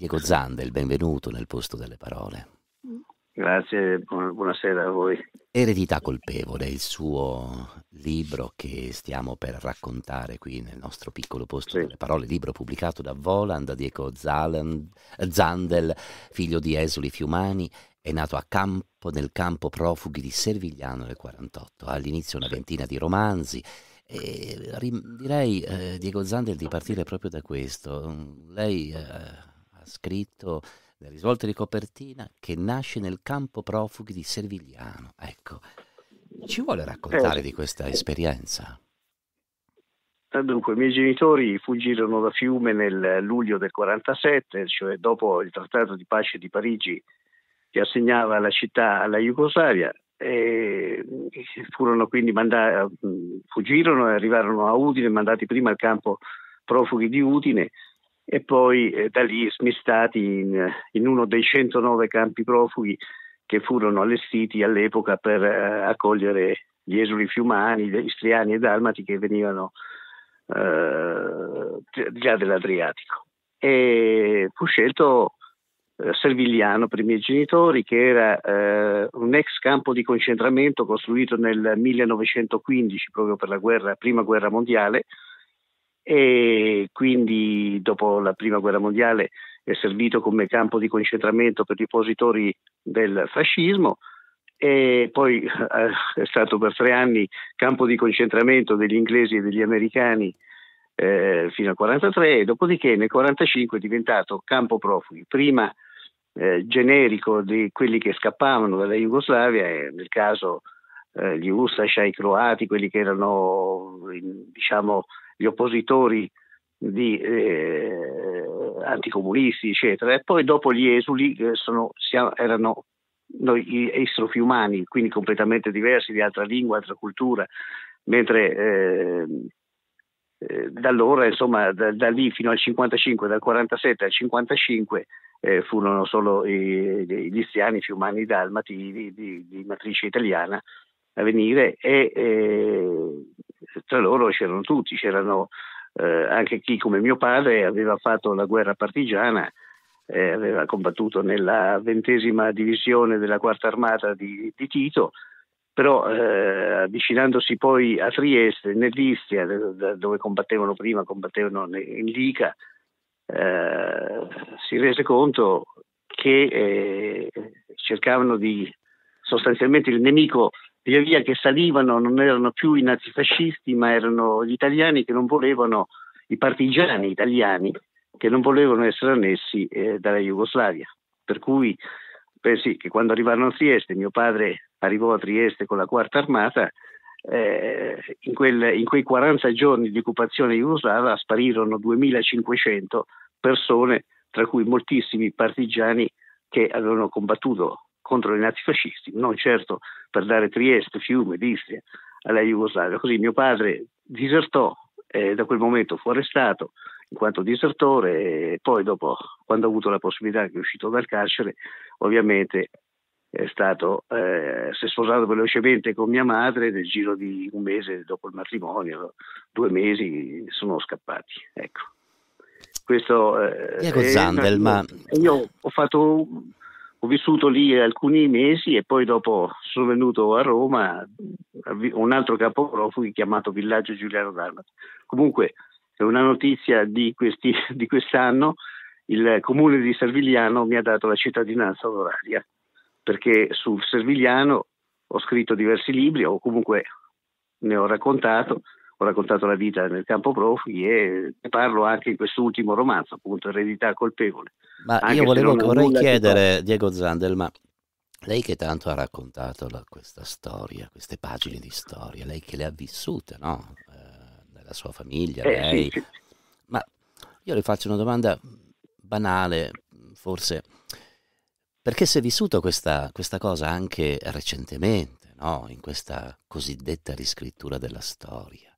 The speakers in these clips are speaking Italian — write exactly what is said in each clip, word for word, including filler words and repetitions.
Diego Zandel, benvenuto nel posto delle parole. Grazie, buonasera a voi. Eredità colpevole, il suo libro che stiamo per raccontare qui nel nostro piccolo posto sì. delle parole, libro pubblicato da Voland, Diego Zandel, figlio di esuli fiumani, è nato a campo, nel campo profughi di Servigliano nel quarantotto, ha all'inizio una ventina di romanzi. E direi, eh, Diego Zandel, di partire proprio da questo. Lei eh, ha scritto nel risvolto di copertina che nasce nel campo profughi di Servigliano. Ecco, ci vuole raccontare eh, di questa esperienza? Dunque, i miei genitori fuggirono da Fiume nel luglio del quarantasette, cioè dopo il trattato di pace di Parigi che assegnava la città alla Jugoslavia. E furono quindi mandati, fuggirono e arrivarono a Udine, mandati prima al campo profughi di Udine e poi eh, da lì smistati in, in uno dei centonove campi profughi che furono allestiti all'epoca per eh, accogliere gli esuli fiumani, gli istriani e dalmati che venivano eh, di là dell'Adriatico. E fu scelto Servigliano per i miei genitori, che era eh, un ex campo di concentramento costruito nel millenovecentoquindici proprio per la guerra, prima guerra mondiale, e quindi dopo la prima guerra mondiale è servito come campo di concentramento per gli oppositori del fascismo e poi eh, è stato per tre anni campo di concentramento degli inglesi e degli americani eh, fino al quarantatré, e dopodiché nel quarantacinque è diventato campo profughi, prima Eh, generico di quelli che scappavano dalla Jugoslavia, eh, nel caso eh, gli Ustaša, i croati, quelli che erano diciamo gli oppositori di, eh, anticomunisti eccetera, e poi dopo gli esuli eh, sono, siamo, erano noi, gli estrofiumani, quindi completamente diversi, di altra lingua, altra cultura, mentre eh, eh, da allora insomma da, da lì fino al cinquantacinque, dal quarantasette al cinquantacinque Eh, furono solo i, gli istriani, fiumani, dalmati di, di, di matrice italiana a venire, e eh, tra loro c'erano tutti, c'erano eh, anche chi come mio padre aveva fatto la guerra partigiana, eh, aveva combattuto nella ventesima divisione della quarta armata di, di Tito, però eh, avvicinandosi poi a Trieste, nell'Istria, dove combattevano prima, combattevano in Lica, Uh, si rese conto che eh, cercavano di sostanzialmente il nemico, via via che salivano non erano più i nazifascisti ma erano gli italiani che non volevano, i partigiani italiani che non volevano essere annessi eh, dalla Jugoslavia, per cui pensi che quando arrivarono a Trieste, mio padre arrivò a Trieste con la quarta armata, eh, in, quel, in quei quaranta giorni di occupazione jugoslava sparirono duemilacinquecento persone, tra cui moltissimi partigiani che avevano combattuto contro i nazifascisti, non certo per dare Trieste, Fiume, Istria alla Jugoslavia. Così mio padre disertò, eh, da quel momento fu arrestato in quanto disertore, e poi dopo, quando ha avuto la possibilità, che è uscito dal carcere, ovviamente è stato, eh, si è sposato velocemente con mia madre, nel giro di un mese dopo il matrimonio, due mesi sono scappati, ecco. Questo, Diego eh, Zandel, ma... io ho, fatto, ho vissuto lì alcuni mesi e poi dopo sono venuto a Roma a un altro campo profughi chiamato Villaggio Giuliano Dalmata. Comunque è una notizia di questi, di quest'anno, il comune di Servigliano mi ha dato la cittadinanza onoraria, perché sul Servigliano ho scritto diversi libri, o comunque ne ho raccontato. Ho raccontato la vita nel campo profughi e ne parlo anche in quest'ultimo romanzo, appunto, Eredità colpevole. Ma anche io volevo, vorrei chiedere, tipo... Diego Zandel, ma lei che tanto ha raccontato la, questa storia, queste pagine di storia, lei che le ha vissute, no? Eh, nella sua famiglia, eh, lei... Sì, sì. Ma io le faccio una domanda banale, forse, perché si è vissuta questa, questa cosa anche recentemente, no? In questa cosiddetta riscrittura della storia.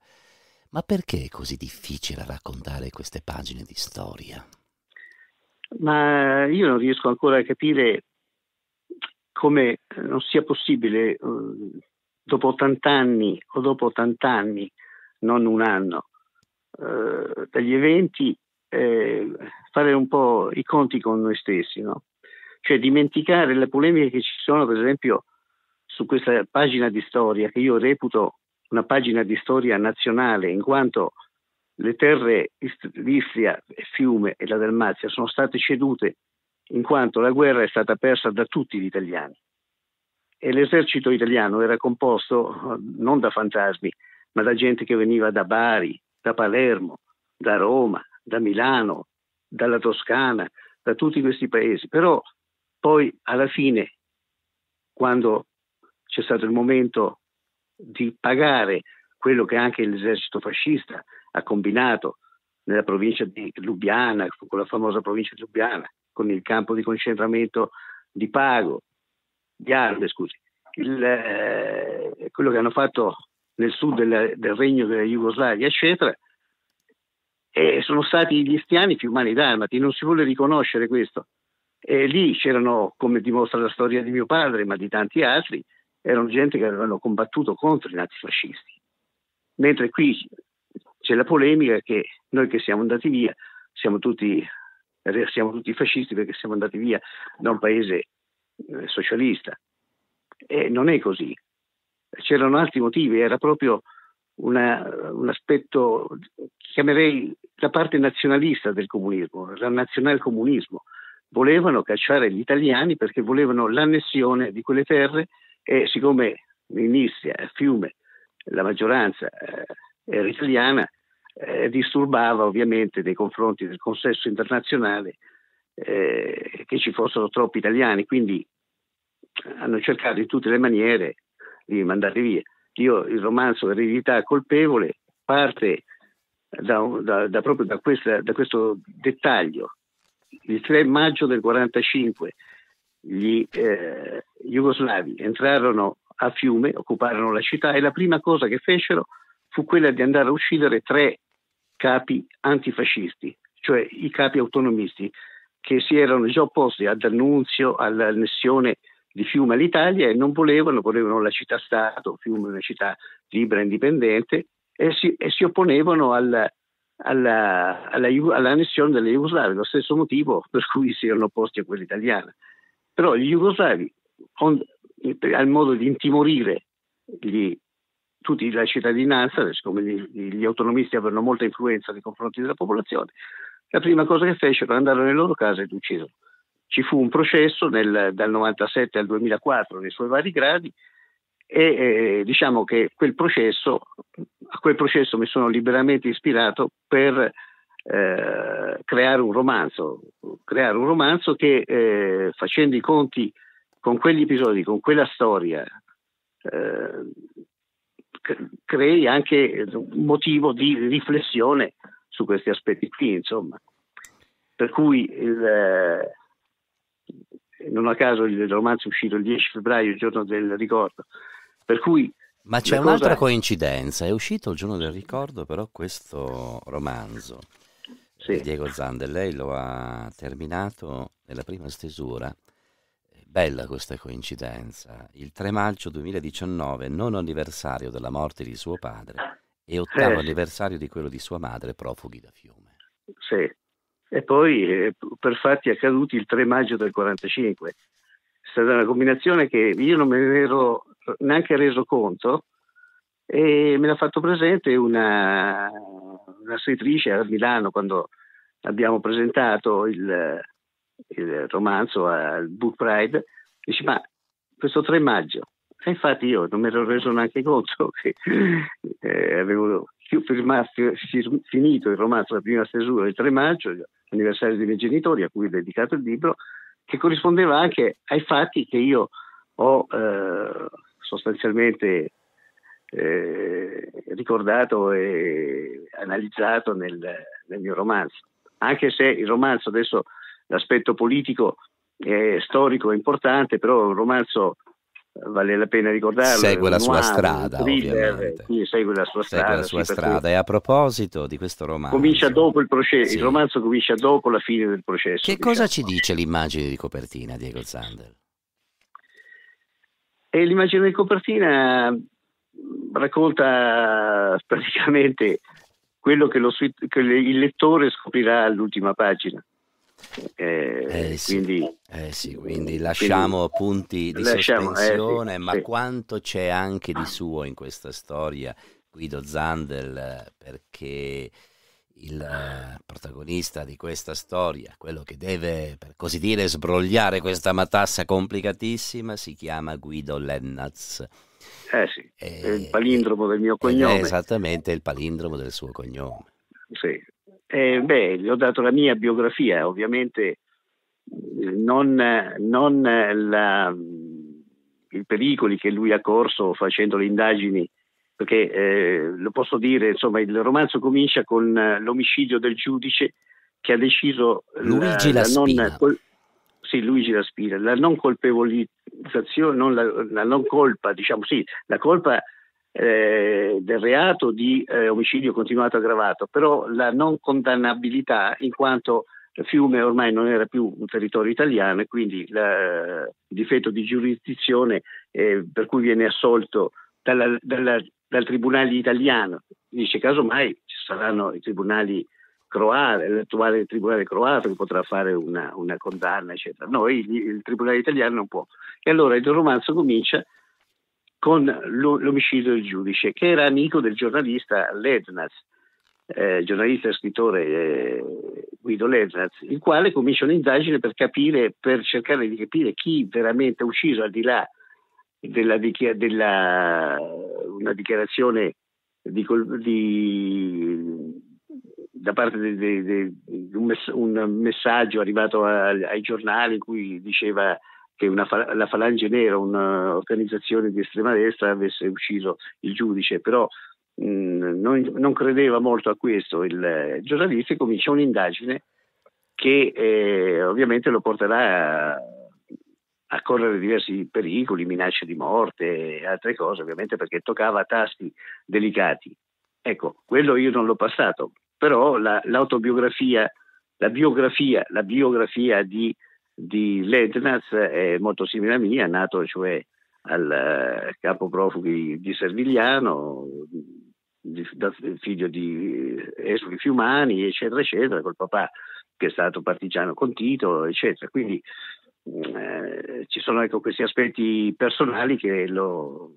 Ma perché è così difficile raccontare queste pagine di storia? Ma io non riesco ancora a capire come non sia possibile, dopo ottant'anni o dopo ottant'anni, non un anno, eh, dagli eventi eh, fare un po' i conti con noi stessi, no? Cioè dimenticare le polemiche che ci sono, per esempio, su questa pagina di storia, che io reputo una pagina di storia nazionale, in quanto le terre di Istria, Fiume e la Dalmazia sono state cedute in quanto la guerra è stata persa da tutti gli italiani e l'esercito italiano era composto non da fantasmi, ma da gente che veniva da Bari, da Palermo, da Roma, da Milano, dalla Toscana, da tutti questi paesi. Però poi alla fine, quando c'è stato il momento di pagare quello che anche l'esercito fascista ha combinato nella provincia di Ljubljana, con la famosa provincia di Ljubljana, con il campo di concentramento di Pago, di Arve, scusi, il, eh, quello che hanno fatto nel sud del, del regno della Jugoslavia, eccetera, e sono stati gli istriani fiumani dalmati, non si vuole riconoscere questo. E lì c'erano, come dimostra la storia di mio padre, ma di tanti altri, erano gente che avevano combattuto contro i nazifascisti. Mentre qui c'è la polemica che noi che siamo andati via siamo tutti, siamo tutti fascisti perché siamo andati via da un paese eh, socialista. E non è così. C'erano altri motivi, era proprio una, un aspetto, chiamerei la parte nazionalista del comunismo, il nazionalcomunismo. Volevano cacciare gli italiani perché volevano l'annessione di quelle terre, e siccome in Istria, a Fiume, la maggioranza eh, era italiana, eh, disturbava ovviamente nei confronti del consesso internazionale eh, che ci fossero troppi italiani, quindi hanno cercato in tutte le maniere di mandarli via. Io il romanzo Eredità colpevole parte da, da, da proprio da, questa, da questo dettaglio. Il tre maggio del quarantacinque gli eh, jugoslavi entrarono a Fiume, occuparono la città e la prima cosa che fecero fu quella di andare a uccidere tre capi antifascisti, cioè i capi autonomisti che si erano già opposti ad annunzio, all'annessione di Fiume all'Italia, e non volevano, volevano la città-stato, Fiume una città libera e indipendente, e si, e si opponevano al Alla, alla, all'annessione delle Jugoslavie, lo stesso motivo per cui si erano opposti a quella italiana. Però gli Jugoslavi, al modo di intimorire gli, tutti la cittadinanza, siccome gli, gli autonomisti avevano molta influenza nei confronti della popolazione, la prima cosa che fecero andarono nelle loro case ed uccisero. Ci fu un processo nel, dal novantasette al duemilaquattro nei suoi vari gradi, e eh, diciamo che quel processo, a quel processo mi sono liberamente ispirato per eh, creare un romanzo, creare un romanzo che eh, facendo i conti con quegli episodi, con quella storia, eh, crei anche un motivo di riflessione su questi aspetti qui, insomma. Per cui il, eh, non a caso il romanzo è uscito il dieci febbraio, il giorno del ricordo. Per cui, ma c'è cosa... un'altra coincidenza, è uscito il giorno del ricordo però questo romanzo, sì. Diego Zandel, lei lo ha terminato nella prima stesura, bella questa coincidenza, il tre maggio duemiladiciannove, nono anniversario della morte di suo padre e ottavo eh. anniversario di quello di sua madre profughi da Fiume. Sì, e poi eh, per fatti accaduti il tre maggio del quarantacinque, è stata una combinazione che io non me ne ero neanche reso conto, e me l'ha fatto presente una, una scrittrice a Milano quando abbiamo presentato il, il romanzo al Book Pride. Dice: ma questo tre maggio? E infatti io non mi ero reso neanche conto che eh, avevo firmato, finito il romanzo, la prima stesura il tre maggio, l'anniversario dei miei genitori a cui ho dedicato il libro, che corrispondeva anche ai fatti che io ho eh, sostanzialmente eh, ricordato e analizzato nel, nel mio romanzo, anche se il romanzo adesso l'aspetto politico e storico è importante, però un romanzo vale la pena ricordarlo, segue la sua strada, ovviamente segue la sua strada, segue la sua strada. E a proposito di questo romanzo, comincia dopo il processo, sì. Il romanzo comincia dopo la fine del processo. Che diciamo. Cosa ci dice l'immagine di copertina, Diego Zandel? E l'immagine di copertina racconta praticamente quello che, lo, che il lettore scoprirà all'ultima pagina. Eh, eh, sì, quindi, eh sì, quindi lasciamo quindi, punti di lasciamo, sospensione, eh, sì, ma sì. Quanto c'è anche di suo in questa storia Guido Zandel, perché il protagonista di questa storia, quello che deve per così dire sbrogliare questa matassa complicatissima, si chiama Guido Lednaz. Eh sì, eh, è il palindromo eh, del mio cognome. Esattamente, il palindromo del suo cognome. Sì. Eh, beh, gli ho dato la mia biografia, ovviamente non, non la, i pericoli che lui ha corso facendo le indagini, perché eh, lo posso dire, insomma, il romanzo comincia con l'omicidio del giudice che ha deciso Luigi Laspina, la non, col, sì, Luigi Laspina, la non colpevolizzazione, non la, la non colpa, diciamo sì, la colpa Eh, del reato di eh, omicidio continuato aggravato, però la non condannabilità, in quanto Fiume ormai non era più un territorio italiano e quindi la, il difetto di giurisdizione eh, per cui viene assolto dalla, dalla, dal tribunale italiano. Dice casomai ci saranno i tribunali croati, l'attuale tribunale croato che potrà fare una, una condanna eccetera. No, il, il tribunale italiano non può. E allora il romanzo comincia con l'omicidio del giudice, che era amico del giornalista Lednaz, eh, giornalista e scrittore eh, Guido Lednaz, il quale comincia un'indagine per capire, per cercare di capire chi veramente ha ucciso, al di là della, della una dichiarazione di, di, da parte di un messaggio arrivato a, ai giornali in cui diceva che una, la Falange Nera, un'organizzazione di estrema destra, avesse ucciso il giudice, però mh, non, non credeva molto a questo il giornalista, e comincia un'indagine che eh, ovviamente lo porterà a, a correre diversi pericoli, minacce di morte e altre cose, ovviamente perché toccava tasti delicati. Ecco, quello io non l'ho passato, però la, l'autobiografia, la biografia, la biografia di di Lednaz è molto simile a mia, nato cioè al capo profughi di Servigliano, di, da, figlio di esuli fiumani, eccetera, eccetera, col papà che è stato partigiano con Tito, eccetera. Quindi eh, ci sono, ecco, questi aspetti personali che lo,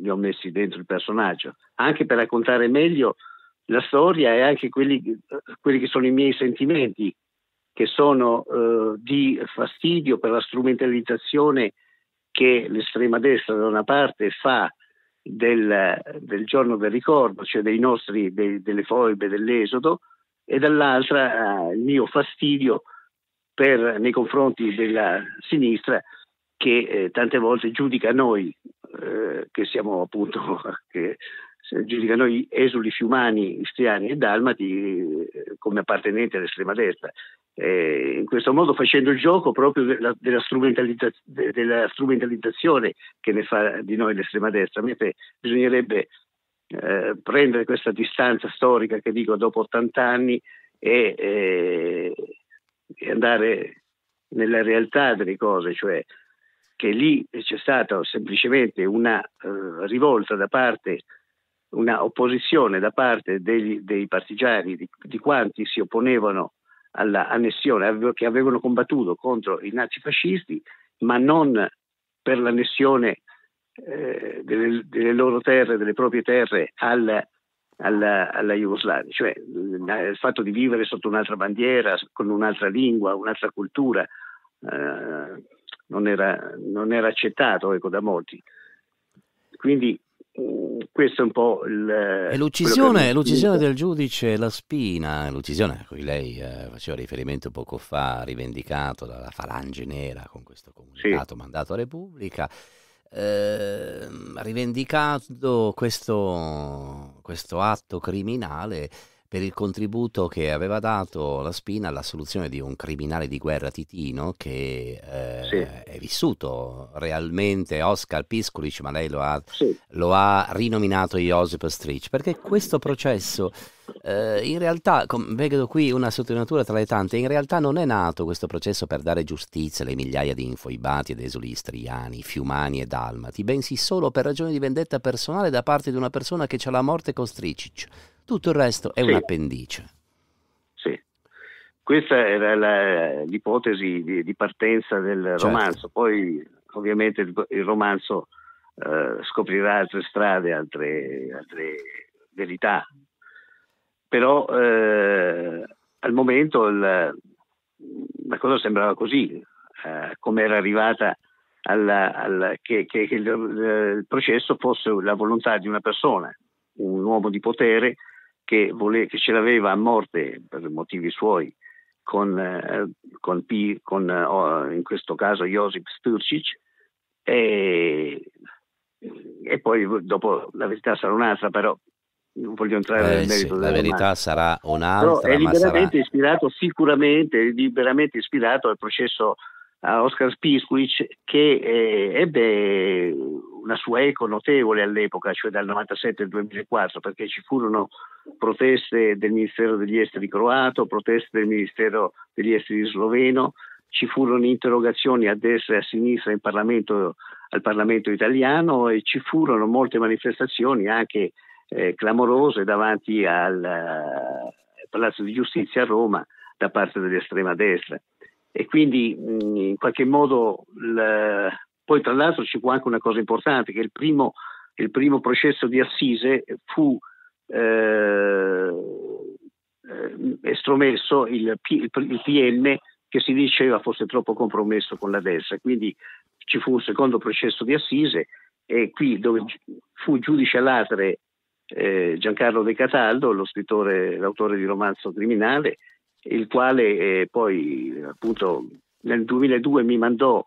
li ho messi dentro il personaggio, anche per raccontare meglio la storia e anche quelli, quelli che sono i miei sentimenti, che sono eh, di fastidio per la strumentalizzazione che l'estrema destra da una parte fa del, del giorno del ricordo, cioè dei nostri, dei, delle foibe, dell'esodo, e dall'altra eh, il mio fastidio per, nei confronti della sinistra che eh, tante volte giudica noi, eh, che siamo appunto... Che, giudica noi esuli fiumani, istriani e dalmati come appartenenti all'estrema destra, eh, in questo modo facendo il gioco proprio della, della, strumentalizza, della strumentalizzazione che ne fa di noi l'estrema destra, mentre bisognerebbe eh, prendere questa distanza storica che dico dopo ottanta anni e, eh, e andare nella realtà delle cose, cioè che lì c'è stata semplicemente una eh, rivolta da parte una opposizione da parte degli, dei partigiani, di, di quanti si opponevano alla annessione, che avevano combattuto contro i nazifascisti, ma non per l'annessione eh, delle, delle loro terre, delle proprie terre alla, alla, alla Jugoslavia, cioè il fatto di vivere sotto un'altra bandiera, con un'altra lingua, un'altra cultura, eh, non, era, non era accettato, ecco, da molti. Quindi questo è un po' il, e l'uccisione, l'uccisione del giudice Laspina, l'uccisione a cui lei eh, faceva riferimento poco fa, rivendicato dalla Falange Nera con questo comunicato, sì, mandato a Repubblica, eh, rivendicato questo, questo atto criminale per il contributo che aveva dato Laspina alla soluzione di un criminale di guerra titino che eh, sì, è vissuto realmente, Oskar Piškulić, ma lei lo ha, sì, lo ha rinominato Josip Strčić, perché questo processo eh, in realtà, vedo qui una sottolineatura tra le tante, in realtà non è nato questo processo per dare giustizia alle migliaia di infoibati ed esuli istriani, fiumani e dalmati, bensì solo per ragioni di vendetta personale da parte di una persona che c'ha la morte con Strčić. tutto il resto è sì. un appendice. Sì, questa era l'ipotesi di, di partenza del certo. romanzo, poi ovviamente il, il romanzo eh, scoprirà altre strade, altre, altre verità, però eh, al momento il, la cosa sembrava così, eh, come era arrivata alla, alla, che, che, che il, il processo fosse la volontà di una persona, un uomo di potere che, vole, che ce l'aveva a morte per motivi suoi con, eh, con, P, con oh, in questo caso Josip Strčić, e, e poi dopo la verità sarà un'altra, però non voglio entrare eh, nel merito sì, della la verità domanda. Sarà un'altra, però è liberamente ma sarà... ispirato sicuramente, liberamente ispirato al processo a Oskar Piškulić, che eh, ebbe una sua eco notevole all'epoca, cioè dal novantasette al duemilaquattro, perché ci furono proteste del Ministero degli Esteri croato, proteste del Ministero degli Esteri sloveno, ci furono interrogazioni a destra e a sinistra in Parlamento, al Parlamento italiano, e ci furono molte manifestazioni anche eh, clamorose davanti al eh, Palazzo di Giustizia a Roma da parte dell'estrema destra. E quindi mh, in qualche modo la... poi tra l'altro ci fu anche una cosa importante, che il primo, il primo processo di assise fu eh, estromesso il, P, il P M che si diceva fosse troppo compromesso con la destra, quindi ci fu un secondo processo di assise, e qui dove fu giudice all' latere eh, Giancarlo De Cataldo, lo scrittore, l'autore di Romanzo criminale, il quale eh, poi appunto nel duemiladue mi mandò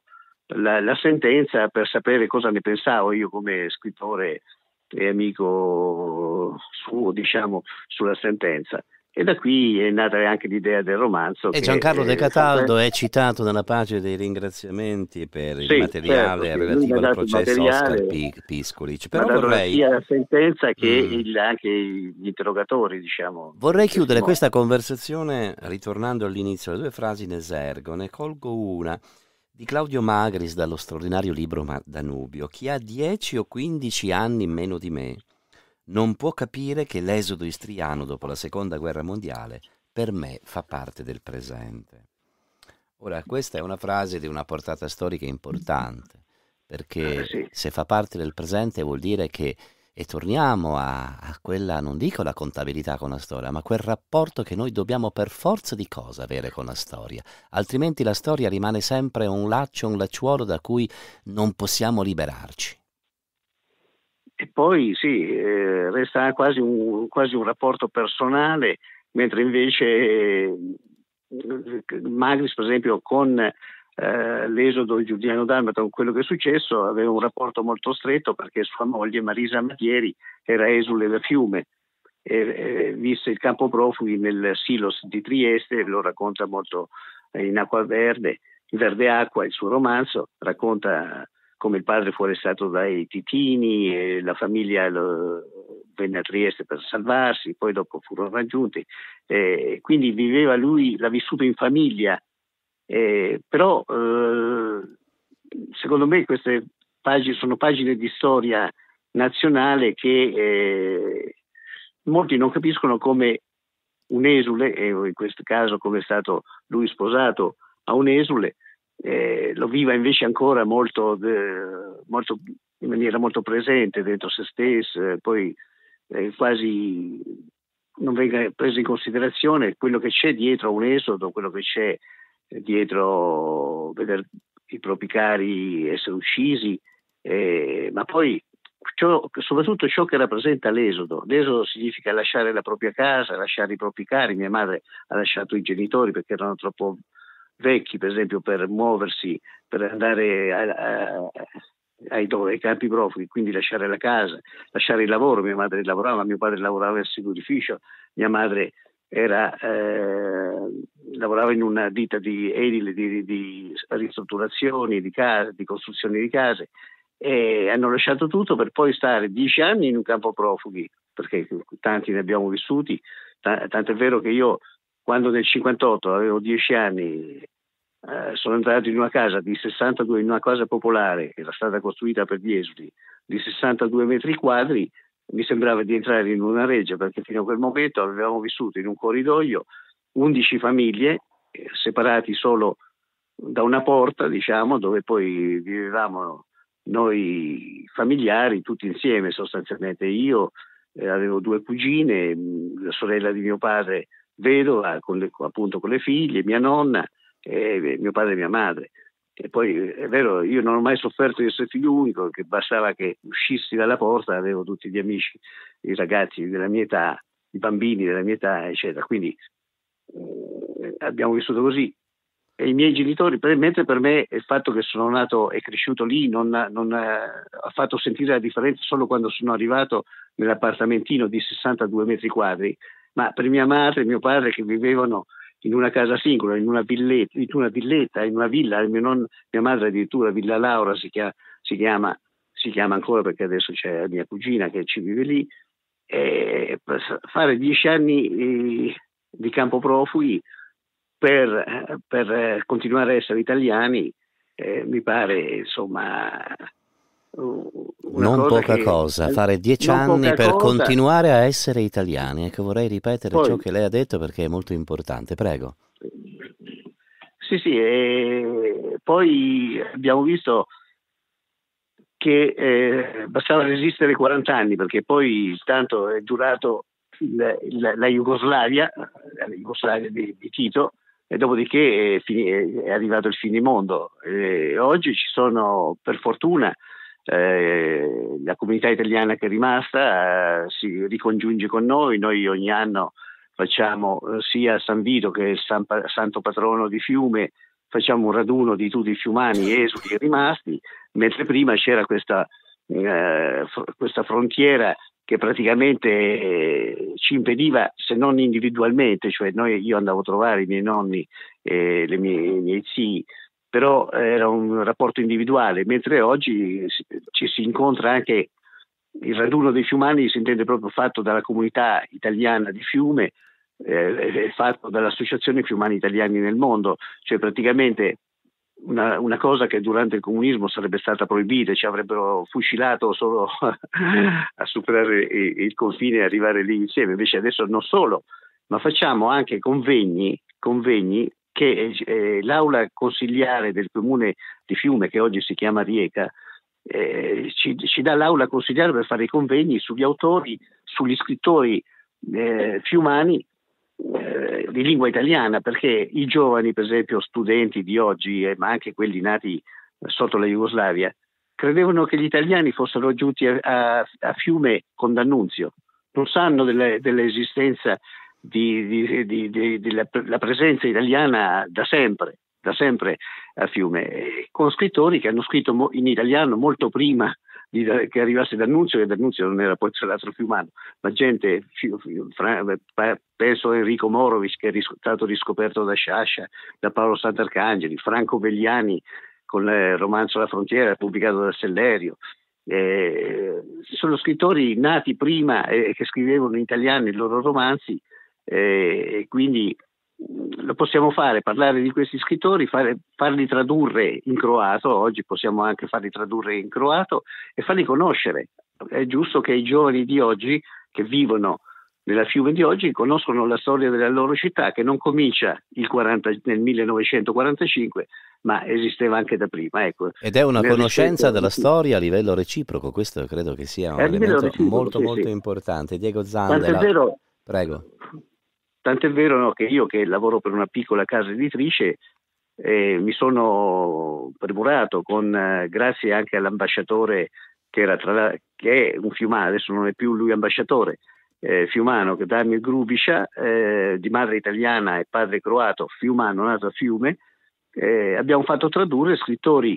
la, la sentenza per sapere cosa ne pensavo io come scrittore e amico suo, diciamo, sulla sentenza, e da qui è nata anche l'idea del romanzo. E Giancarlo De Cataldo è citato nella pagina dei ringraziamenti per il sì, materiale certo, relativo al processo Oskar Piškulić. Però vorrei sia la sentenza che mm. il, anche gli interrogatori, diciamo. Vorrei chiudere modo. questa conversazione ritornando all'inizio, le due frasi in esergo, ne colgo una di Claudio Magris dallo straordinario libro Danubio: chi ha dieci o quindici anni meno di me non può capire che l'esodo istriano dopo la seconda guerra mondiale per me fa parte del presente. Ora, questa è una frase di una portata storica importante, perché se fa parte del presente vuol dire che, e torniamo a, a quella, non dico la contabilità con la storia, ma quel rapporto che noi dobbiamo per forza di cosa avere con la storia, altrimenti la storia rimane sempre un laccio, un lacciuolo da cui non possiamo liberarci. E poi sì, eh, resta quasi un, quasi un rapporto personale, mentre invece eh, Magris, per esempio, con eh, l'esodo di Giuliano Dalmata, con quello che è successo, aveva un rapporto molto stretto, perché sua moglie Marisa Maglieri era esule da Fiume, e, e visse il campo profughi nel silos di Trieste, lo racconta molto in Acqua Verde, Verde Acqua, il suo romanzo, racconta come il padre fu arrestato dai titini e la famiglia lo, venne a Trieste per salvarsi, poi dopo furono raggiunti, eh, quindi viveva lui, l'ha vissuto in famiglia, eh, però eh, secondo me queste pagine sono pagine di storia nazionale che eh, molti non capiscono, come un esule, e in questo caso come è stato lui sposato a un esule, Eh, lo viva invece ancora molto, eh, molto, in maniera molto presente dentro se stesso, eh, poi eh, quasi non venga preso in considerazione quello che c'è dietro a un esodo, quello che c'è dietro vedere i propri cari essere uccisi, eh, ma poi ciò, soprattutto ciò che rappresenta l'esodo. L'esodo significa lasciare la propria casa, lasciare i propri cari. Mia madre ha lasciato i genitori perché erano troppo vecchi, per esempio, per muoversi, per andare a, a, ai, ai campi profughi, quindi lasciare la casa, lasciare il lavoro. Mia madre lavorava, mio padre lavorava al suddificio, mia madre era, eh, lavorava in una ditta di edile, di, di ristrutturazioni di case, di costruzione di case, e hanno lasciato tutto per poi stare dieci anni in un campo profughi, perché tanti ne abbiamo vissuti, tant'è vero che io, quando nel cinquantotto avevo dieci anni, eh, sono entrato in una casa di sessantadue, in una casa popolare che era stata costruita per gli esuli, di sessantadue metri quadri, mi sembrava di entrare in una reggia, perché fino a quel momento avevamo vissuto in un corridoio undici famiglie, separati solo da una porta, diciamo, dove poi vivevamo noi familiari tutti insieme sostanzialmente. Io eh, avevo due cugine, la sorella di mio padre vedova, con le, appunto con le figlie, mia nonna, eh, mio padre e mia madre. E poi è vero, io non ho mai sofferto di essere figlio unico, che bastava che uscissi dalla porta, avevo tutti gli amici, i ragazzi della mia età, i bambini della mia età, eccetera. Quindi eh, abbiamo vissuto così. E i miei genitori, per, mentre per me il fatto che sono nato e cresciuto lì non, non ha fatto sentire la differenza solo quando sono arrivato nell'appartamentino di sessantadue metri quadri, ma per mia madre e mio padre, che vivevano in una casa singola, in una villetta, in una, villetta, in una villa, mio non, mia madre addirittura Villa Laura si chiama, si, chiama, si chiama ancora, perché adesso c'è mia cugina che ci vive lì. E fare dieci anni di campo profughi per, per continuare a essere italiani eh, mi pare, insomma, una non cosa poca che, cosa, fare dieci anni per cosa. continuare a essere italiani. Ecco, vorrei ripetere Poi, ciò che lei ha detto, perché è molto importante, prego. Sì, sì, e poi abbiamo visto che eh, bastava resistere quaranta anni, perché poi tanto è durato la, la, la Jugoslavia, la Jugoslavia di, di Tito, e dopodiché è, fini, è arrivato il finimondo. E oggi ci sono, per fortuna, Eh, la comunità italiana che è rimasta eh, si ricongiunge con noi. Noi ogni anno facciamo eh, sia San Vito che San pa- Santo Patrono di Fiume, facciamo un raduno di tutti i fiumani esuli e rimasti, mentre prima c'era questa, eh, fr- questa frontiera che praticamente eh, ci impediva, se non individualmente, cioè noi, io andavo a trovare i miei nonni e eh, le mie, i miei zii, però era un rapporto individuale, mentre oggi ci si incontra anche. Il raduno dei fiumani si intende proprio fatto dalla comunità italiana di Fiume, eh, fatto dall'Associazione Fiumani Italiani nel Mondo, cioè praticamente una, una cosa che durante il comunismo sarebbe stata proibita, ci avrebbero fucilato solo a superare il confine e arrivare lì insieme. Invece adesso non solo, ma facciamo anche convegni, convegni che eh, l'aula consiliare del comune di Fiume, che oggi si chiama Rieca, eh, ci, ci dà l'aula consiliare per fare i convegni sugli autori, sugli scrittori eh, fiumani eh, di lingua italiana, perché i giovani, per esempio studenti di oggi, eh, ma anche quelli nati sotto la Jugoslavia, credevano che gli italiani fossero giunti a, a, a Fiume con D'Annunzio, non sanno delle, dell'esistenza della presenza italiana da sempre, da sempre a Fiume, con scrittori che hanno scritto mo, in italiano molto prima di, da, che arrivasse D'Annunzio, che D'Annunzio non era poi tra l'altro fiumano, ma gente, fi, fi, fra, penso a Enrico Morovic, che è ris, stato riscoperto da Sciascia, da Paolo Sant'Arcangeli, Franco Vegliani con il romanzo La Frontiera pubblicato da Sellerio. Eh, sono scrittori nati prima e eh, che scrivevano in italiano i loro romanzi. E quindi lo possiamo fare, parlare di questi scrittori, fare, farli tradurre in croato. Oggi possiamo anche farli tradurre in croato e farli conoscere. È giusto che i giovani di oggi, che vivono nella Fiume di oggi, conoscono la storia della loro città, che non comincia il quaranta, nel millenovecentoquarantacinque, ma esisteva anche da prima, ecco. Ed è una nel conoscenza della storia a livello reciproco, questo credo che sia un elemento molto sì, molto sì. importante. Diego Zandel, prego. Tant'è vero, no, che io, che lavoro per una piccola casa editrice, eh, mi sono premurato, con, eh, grazie anche all'ambasciatore, che, era tra la, che è un fiumano, adesso non è più lui ambasciatore, eh, fiumano, che Daniel Grubisha, eh, di madre italiana e padre croato, fiumano, nato a Fiume, eh, abbiamo fatto tradurre scrittori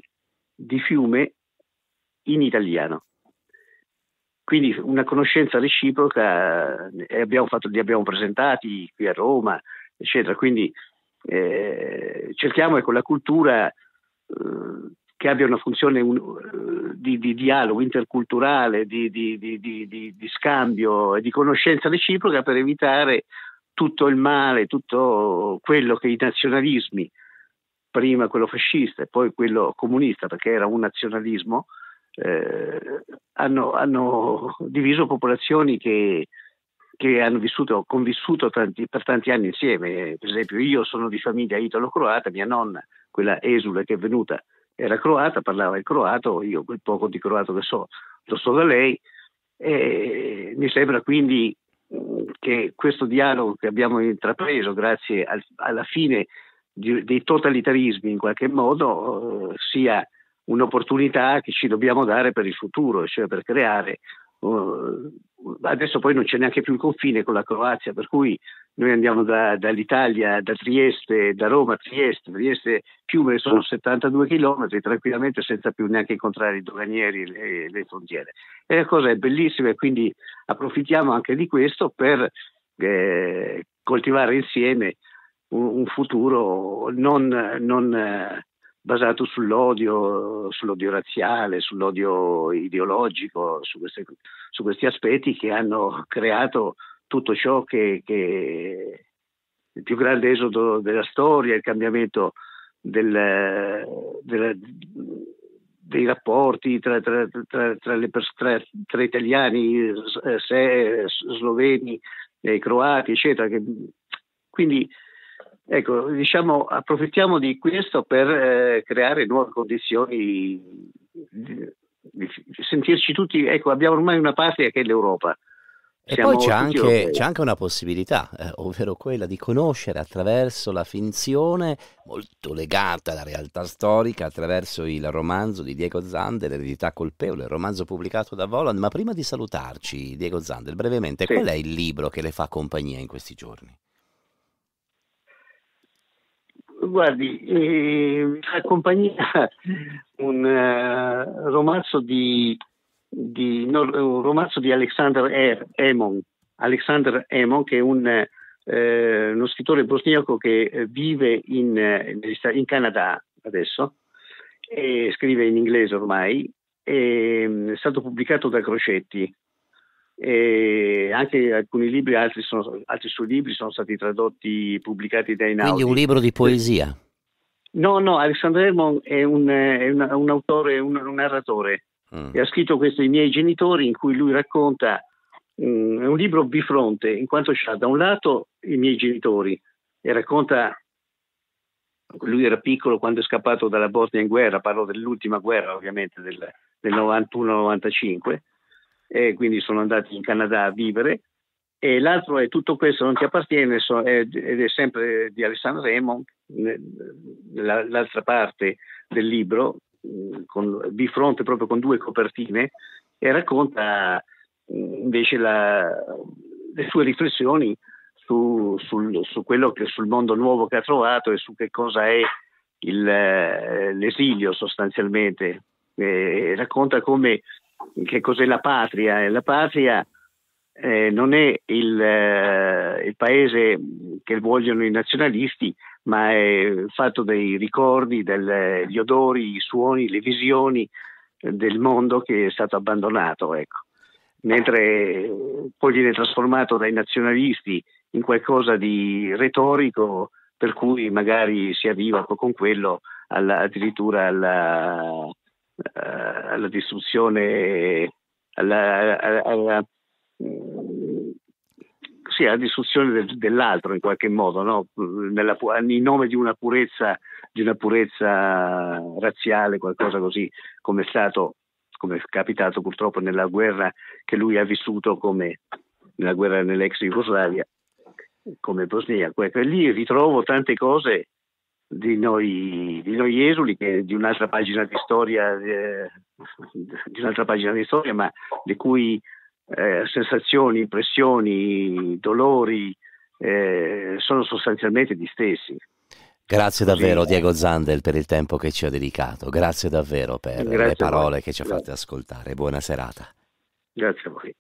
di Fiume in italiano. Quindi una conoscenza reciproca, eh, abbiamo fatto, li abbiamo presentati qui a Roma, eccetera. Quindi eh, cerchiamo, ecco, la cultura eh, che abbia una funzione un, di, di dialogo interculturale, di, di, di, di, di, di scambio e di conoscenza reciproca, per evitare tutto il male, tutto quello che i nazionalismi, prima quello fascista e poi quello comunista, perché era un nazionalismo, eh, hanno, hanno diviso popolazioni che, che hanno vissuto, convissuto tanti, per tanti anni insieme. Per esempio, io sono di famiglia italo-croata, mia nonna, quella esula che è venuta, era croata, parlava il croato, io quel poco di croato che so lo so da lei, e mi sembra quindi che questo dialogo che abbiamo intrapreso grazie al, alla fine di, dei totalitarismi in qualche modo eh, sia un'opportunità che ci dobbiamo dare per il futuro, cioè per creare uh, adesso poi non c'è neanche più il confine con la Croazia, per cui noi andiamo da, dall'Italia, da Trieste, da Roma a Trieste, Trieste Fiume sono settantadue chilometri tranquillamente senza più neanche incontrare i doganieri e le, le frontiere. E la cosa è bellissima e quindi approfittiamo anche di questo per eh, coltivare insieme un, un futuro non, non eh, basato sull'odio, sull'odio razziale, sull'odio ideologico, su, queste, su questi aspetti che hanno creato tutto ciò che, che il più grande esodo della storia, il cambiamento del, della, dei rapporti tra, tra, tra, tra, le, tra, tra italiani, se, sloveni, eh, croati, eccetera. Che, quindi ecco, diciamo, approfittiamo di questo per eh, creare nuove condizioni, di, di sentirci tutti, ecco, abbiamo ormai una patria che è l'Europa. E Siamo poi c'è anche, c'è anche una possibilità, eh, ovvero quella di conoscere attraverso la finzione, molto legata alla realtà storica, attraverso il romanzo di Diego Zandel, Eredità colpevole, il romanzo pubblicato da Voland. Ma prima di salutarci, Diego Zandel, brevemente, sì, qual è il libro che le fa compagnia in questi giorni? Guardi, eh, mi fa compagnia un uh, romanzo di... Di, no, un romanzo di Alexander Hemon, Alexander Hemon che è un, eh, uno scrittore bosniaco che vive in, in Canada adesso e scrive in inglese ormai, e, è stato pubblicato da Crocetti e anche alcuni libri, altri, sono, altri suoi libri sono stati tradotti, pubblicati da Einaudi. Quindi un libro di poesia? No, no, Alexander Hemon è un, è un, un autore, un, un narratore. Mm. E ha scritto questo I miei genitori, in cui lui racconta, um, è un libro bifronte, in quanto c'ha da un lato i miei genitori e racconta, lui era piccolo quando è scappato dalla Bosnia in guerra, parlo dell'ultima guerra ovviamente del, del novantuno novantacinque, e quindi sono andati in Canada a vivere, e l'altro è Tutto questo non ti appartiene, so, è, ed è sempre di Alexander Hemon, l'altra parte del libro, con, di fronte proprio con due copertine, e racconta invece la, le sue riflessioni su, sul, su quello che, sul mondo nuovo che ha trovato e su che cosa è il, l'esilio sostanzialmente, e racconta come, che cos'è la patria, e la patria eh, non è il, eh, il paese che vogliono i nazionalisti, ma è fatto dei ricordi, degli odori, i suoni, le visioni del mondo che è stato abbandonato, ecco. Mentre poi viene trasformato dai nazionalisti in qualcosa di retorico, per cui magari si arriva con quello alla, addirittura alla, alla distruzione, alla, alla, alla sì, la distruzione dell'altro in qualche modo, no? Nella, in nome di una purezza, di una purezza razziale, qualcosa così, come è stato, come è capitato purtroppo nella guerra che lui ha vissuto, come nella guerra nell'ex Jugoslavia, come bosniaco. E lì ritrovo tante cose di noi, di noi esuli, che di un'altra pagina di storia, eh, di un'altra pagina di storia, ma di cui Eh, sensazioni, impressioni, dolori eh, sono sostanzialmente gli stessi. Grazie davvero Diego Zandel per il tempo che ci ha dedicato, grazie davvero per grazie le parole che ci ha fatte ascoltare, buona serata. Grazie a voi.